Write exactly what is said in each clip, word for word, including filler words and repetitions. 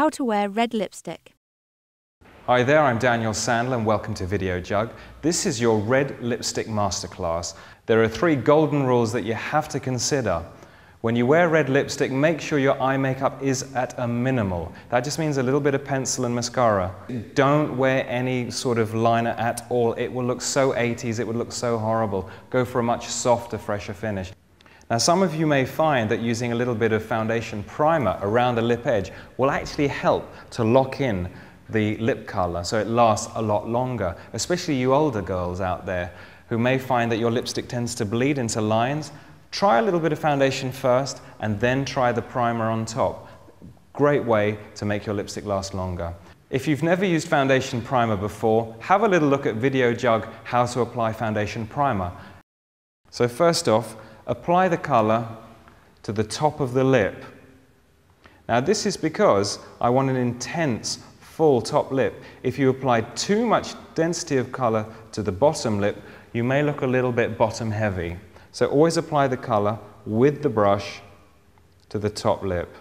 How to wear red lipstick. Hi there, I'm Daniel Sandler and welcome to Videojug. This is your red lipstick masterclass. There are three golden rules that you have to consider. When you wear red lipstick, make sure your eye makeup is at a minimal. That just means a little bit of pencil and mascara. Don't wear any sort of liner at all. It will look so eighties, it would look so horrible. Go for a much softer, fresher finish. Now, some of you may find that using a little bit of foundation primer around the lip edge will actually help to lock in the lip colour so it lasts a lot longer, especially you older girls out there who may find that your lipstick tends to bleed into lines. Try a little bit of foundation first and then try the primer on top. Great way to make your lipstick last longer. If you've never used foundation primer before, have a little look at Videojug how to apply foundation primer. So first off, apply the colour to the top of the lip. Now this is because I want an intense, full top lip. If you apply too much density of colour to the bottom lip, you may look a little bit bottom heavy. So always apply the colour with the brush to the top lip.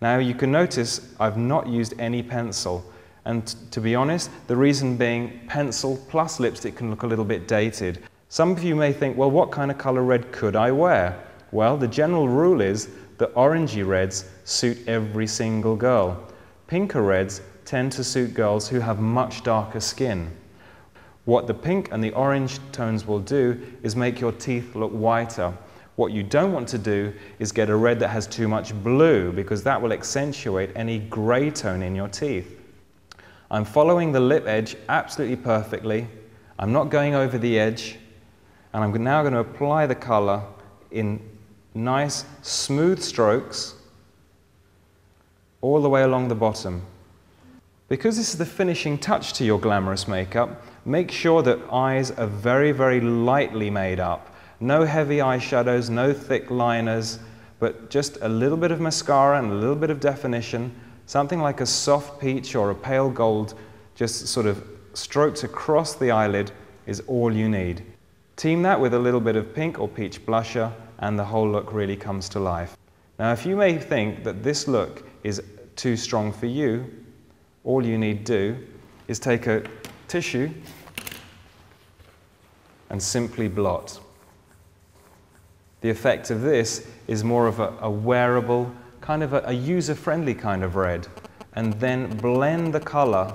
Now you can notice I've not used any pencil. And to be honest, the reason being pencil plus lipstick can look a little bit dated. Some of you may think, well, what kind of colour red could I wear? Well, the general rule is that orangey reds suit every single girl. Pinker reds tend to suit girls who have much darker skin. What the pink and the orange tones will do is make your teeth look whiter. What you don't want to do is get a red that has too much blue, because that will accentuate any grey tone in your teeth. I'm following the lip edge absolutely perfectly. I'm not going over the edge. And I'm now going to apply the colour in nice, smooth strokes all the way along the bottom. Because this is the finishing touch to your glamorous makeup, make sure that eyes are very, very lightly made up. No heavy eyeshadows, no thick liners, but just a little bit of mascara and a little bit of definition. Something like a soft peach or a pale gold, just sort of stroked across the eyelid, is all you need. Team that with a little bit of pink or peach blusher and the whole look really comes to life. Now if you may think that this look is too strong for you, all you need to do is take a tissue and simply blot. The effect of this is more of a, a wearable, kind of a, a user-friendly kind of red. And then blend the colour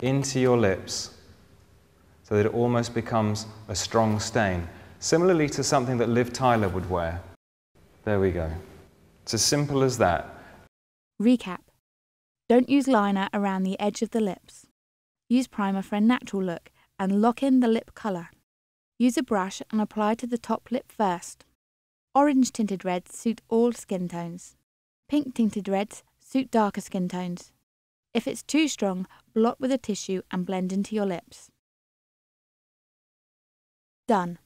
into your lips, so that it almost becomes a strong stain. Similarly to something that Liv Tyler would wear. There we go. It's as simple as that. Recap. Don't use liner around the edge of the lips. Use primer for a natural look and lock in the lip colour. Use a brush and apply to the top lip first. Orange tinted reds suit all skin tones. Pink tinted reds suit darker skin tones. If it's too strong, blot with a tissue and blend into your lips. Done.